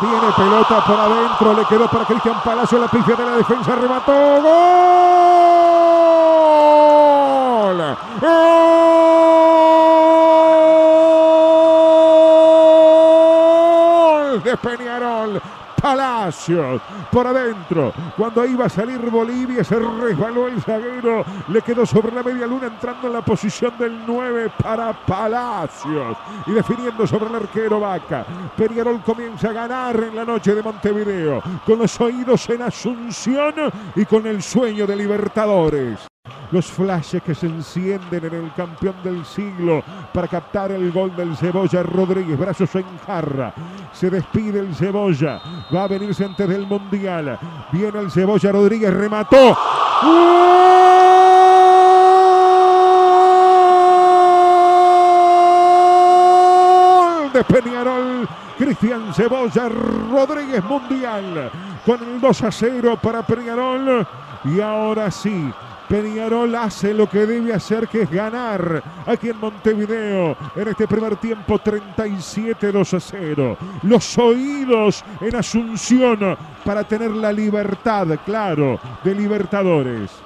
Tiene pelota por adentro, le quedó para Cristian Palacio, la pifia de la defensa, remató. ¡Gol! ¡Gol de Peñarol! Palacio por adentro, cuando iba a salir Bolivia se resbaló el zaguero, le quedó sobre la media luna entrando en la posición del 9 para Palacios y definiendo sobre el arquero Vaca. Peñarol comienza a ganar en la noche de Montevideo, con los oídos en Asunción y con el sueño de Libertadores. Los flashes que se encienden en el campeón del siglo para captar el gol del Cebolla Rodríguez, brazos en jarra. Se despide el Cebolla, va a venirse antes del Mundial. Viene el Cebolla Rodríguez, remató. ¡Gol de Peñarol! Cristian Cebolla Rodríguez, Mundial, con el 2-0 para Peñarol. Y ahora sí, Peñarol hace lo que debe hacer, que es ganar aquí en Montevideo. En este primer tiempo, 37-2-0. Los oídos en Asunción para tener la libertad, claro, de Libertadores.